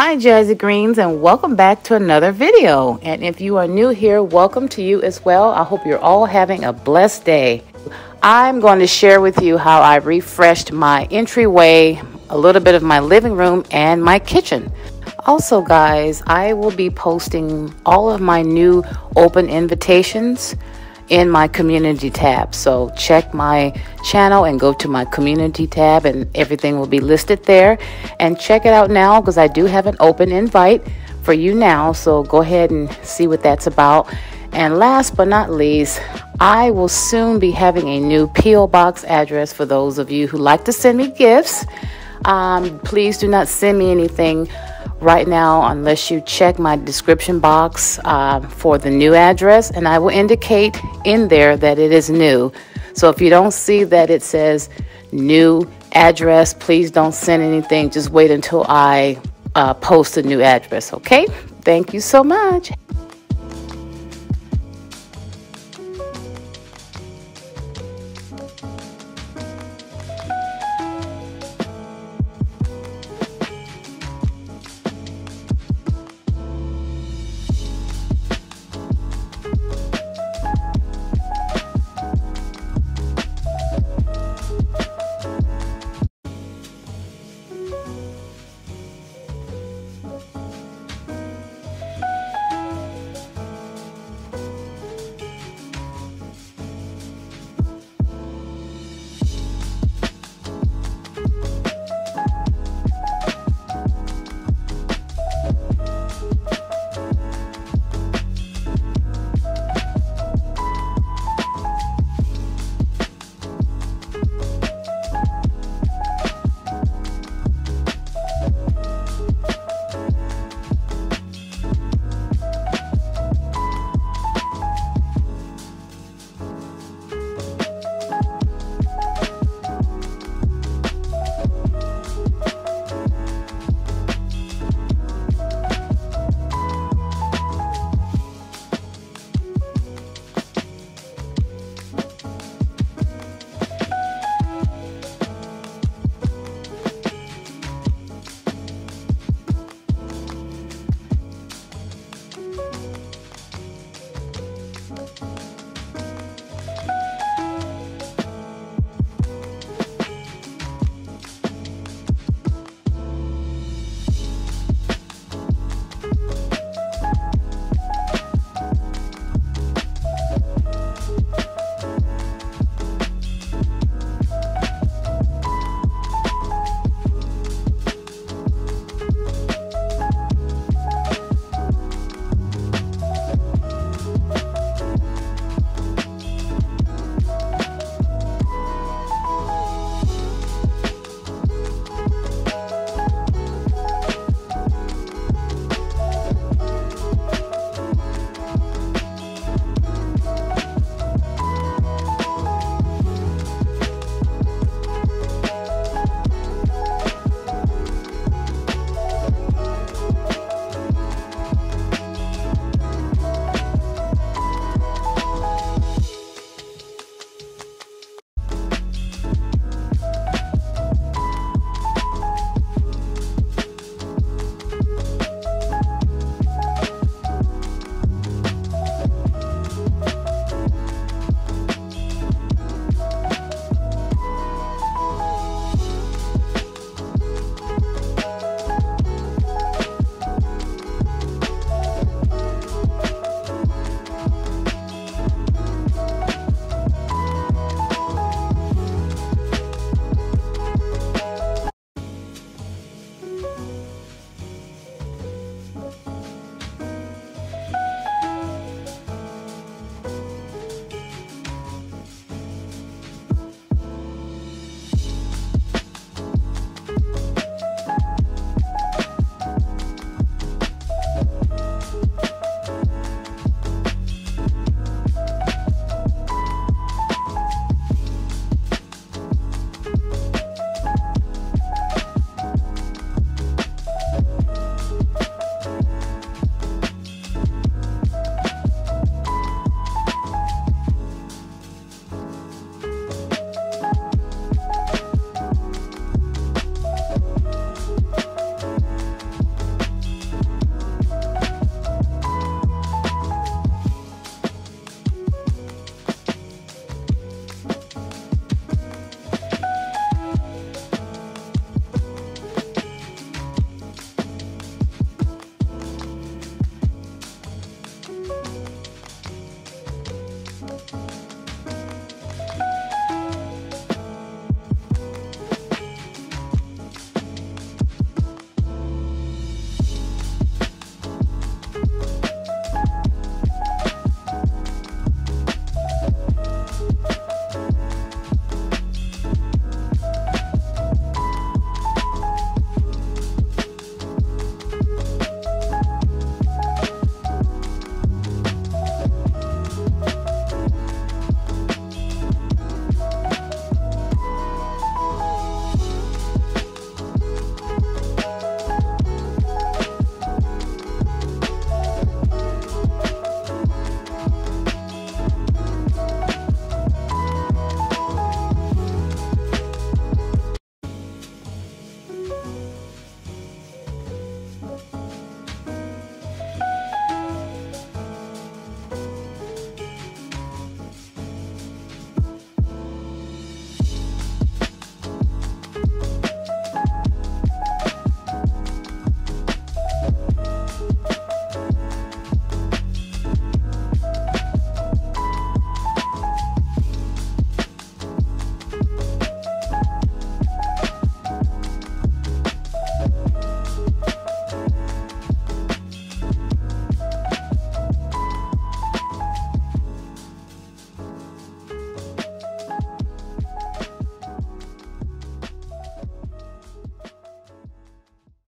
Hi Jersey Greens, and welcome back to another video. And if you are new here, welcome to you as well. I hope you're all having a blessed day. I'm going to share with you how I refreshed my entryway, a little bit of my living room, and my kitchen. Also guys, I will be posting all of my new open invitations in my community tab, so check my channel and go to my community tab and everything will be listed there. And check it out now, because I do have an open invite for you now, so go ahead and see what that's about. And last but not least, I will soon be having a new PO box address for those of you who like to send me gifts. Please do not send me anything right now unless you check my description box for the new address, and I will indicate in there that it is new. So if you don't see that it says new address, please don't send anything. Just wait until I post a new address, okay? Thank you so much.